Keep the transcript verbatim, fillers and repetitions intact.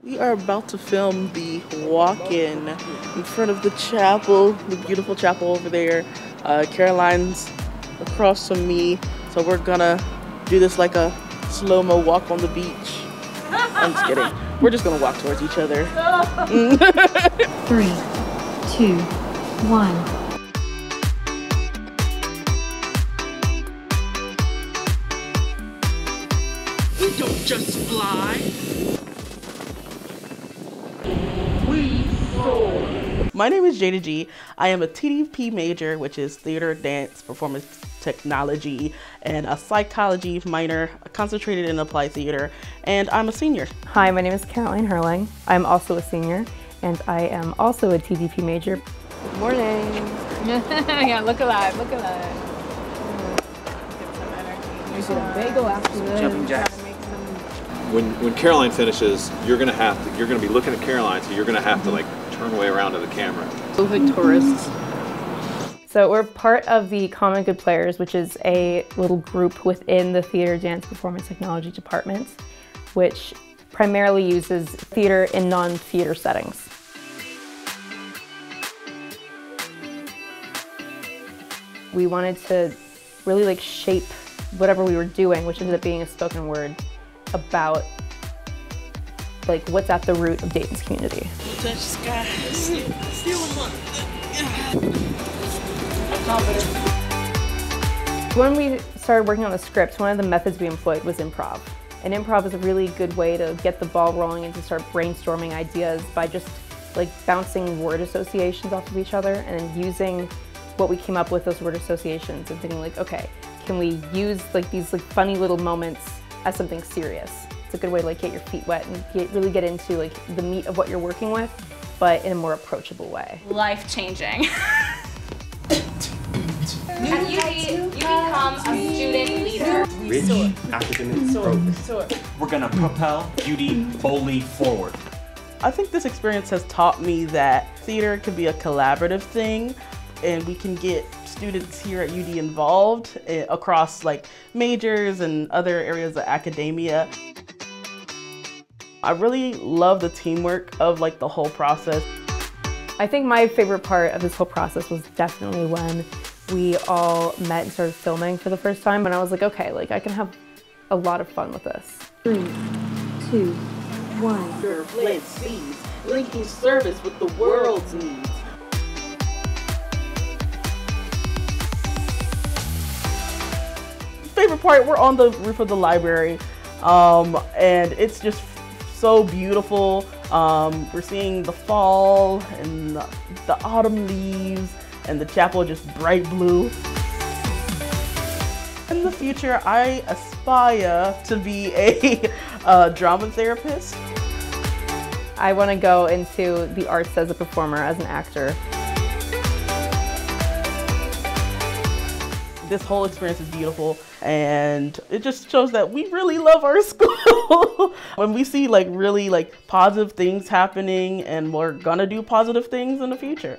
We are about to film the walk-in in front of the chapel, the beautiful chapel over there. Uh, Caroline's across from me, so we're gonna do this like a slow-mo walk on the beach. I'm just kidding. We're just gonna walk towards each other. Three, two, one. We don't just fly. We soar. My name is Jada Gee. I am a T D P major, which is theater, dance, performance technology, and a psychology minor, concentrated in applied theater, and I'm a senior. Hi, my name is Caroline Herling. I'm also a senior, and I am also a T D P major. Good morning. Yeah, look alive, look alive. Get some energy. There's a bagel after this. Jumping jacks. When, when Caroline finishes, you're gonna have to, you're gonna be looking at Caroline, so you're gonna have to like turn way around to the camera. Moving tourists. So we're part of the Common Good Players, which is a little group within the theater, dance, performance, technology department, which primarily uses theater in non-theater settings. We wanted to really like shape whatever we were doing, which ended up being a spoken word, about like what's at the root of Dayton's community. Touch sky. When we started working on the script, one of the methods we employed was improv. And improv is a really good way to get the ball rolling and to start brainstorming ideas by just like bouncing word associations off of each other and then using what we came up with, those word associations, and thinking like, okay, can we use like these like funny little moments as something serious? It's a good way to like get your feet wet and get, really get into like the meat of what you're working with, but in a more approachable way. Life-changing. At U D, you become a student leader. Rich academic progress. We're gonna propel U D boldly forward. I think this experience has taught me that theater can be a collaborative thing, and we can get students here at U D involved across like majors and other areas of academia. I really love the teamwork of like the whole process. I think my favorite part of this whole process was definitely when we all met and started filming for the first time, and I was like, okay, like I can have a lot of fun with this. Three, two, one. Your plant seeds, linking service with the world's needs. Favorite part, we're on the roof of the library, um, and it's just so beautiful. Um, we're seeing the fall and the, the autumn leaves, and the chapel just bright blue. In the future, I aspire to be a, a drama therapist. I want to go into the arts as a performer, as an actor. This whole experience is beautiful, and it just shows that we really love our school. When we see like really like positive things happening, and we're gonna do positive things in the future.